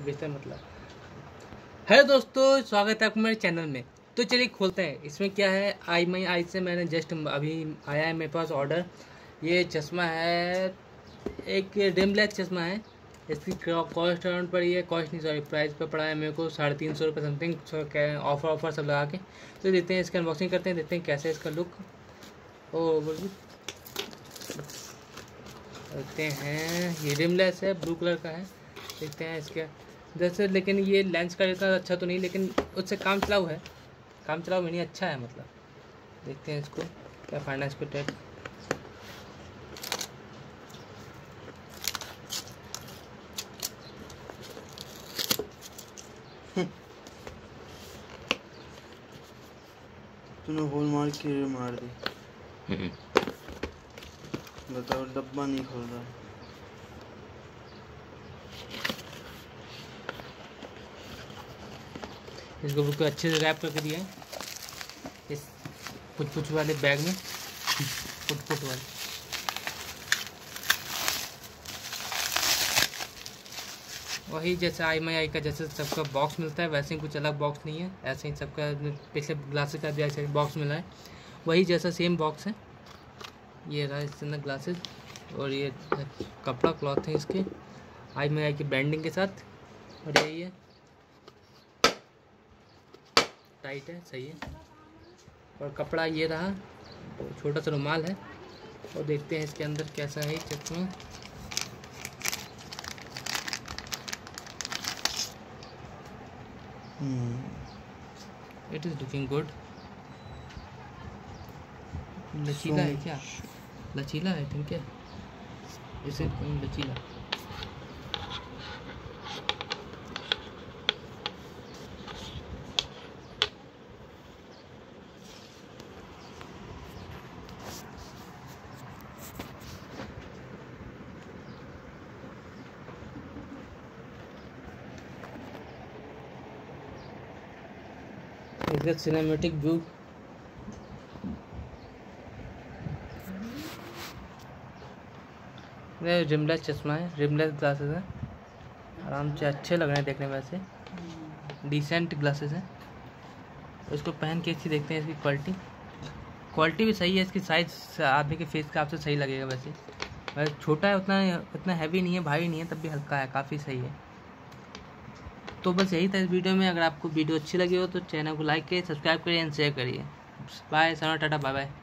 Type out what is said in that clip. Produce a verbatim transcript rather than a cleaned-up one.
बेहतर मतलब। हेलो दोस्तों, स्वागत है आपको मेरे चैनल में। तो चलिए खोलते हैं। इसमें क्या है, आई मई आई से मैंने जस्ट अभी आया है मेरे पास ऑर्डर। ये चश्मा है, एक डिम ब्लैक चश्मा है। इसकी कॉस्ट अराउंड पड़ी है, कॉस्ट नहीं सॉरी प्राइस पर पड़ा है मेरे को साढ़े तीन सौ रुपये समथिंग, ऑफर ऑफर सब लगा के। तो देते हैं, इसकी अनबॉक्सिंग करते हैं, देखते हैं कैसे इसका लुक। ओ बोलिए देखते हैं, ये डिमलेस है, ब्लू कलर का है। देखते हैं इसके जैसे, लेकिन ये लेंस का इतना अच्छा तो नहीं, लेकिन उससे काम चलाऊ है, काम चलाऊ में नहीं अच्छा है मतलब। देखते हैं इसको क्या फाइनल, इसको टेप तूने बोल मार के मार दी, बताओ डब्बा नहीं खोल रहा। इसको बिल्कुल अच्छे से रैप करके दिया है इस पुछ पुछ वाले बैग में, पुट पुट वाले। वही जैसे आई मई आई का जैसे सबका बॉक्स मिलता है, वैसे ही कुछ अलग बॉक्स नहीं है, ऐसे ही सबका पिछले ग्लासेस का जैसे बॉक्स मिला है वही जैसा सेम बॉक्स है। ये रहा इसके अंदर ग्लासेस, और ये कपड़ा क्लॉथ है इसके आई मई आई की ब्रांडिंग के साथ। और यही है, टाइट है, सही है। और कपड़ा ये रहा, छोटा सा रुमाल है। और देखते हैं इसके अंदर कैसा है चश्मा। It is looking good. लचीला है क्या, लचीला है तुम क्या इसे लचीला। सिनेमैटिक व्यू ये रिमलेस चश्मा है, रिमलेस ग्लासेस है, आराम से अच्छे लग रहे हैं देखने में, वैसे डिसेंट ग्लासेस हैं। इसको पहन के अच्छी देखते हैं इसकी क्वालिटी, क्वालिटी भी सही है। इसकी साइज आदमी के फेस के हिसाब से सही लगेगा। वैसे वैसे छोटा है, उतना उतना हैवी नहीं है, भारी नहीं है, तब भी हल्का है, काफ़ी सही है। तो बस यही था इस वीडियो में। अगर आपको वीडियो अच्छी लगी हो तो चैनल को लाइक करिए, सब्सक्राइब करिए एंड शेयर करिए। Bye, Sana tata, bye bye.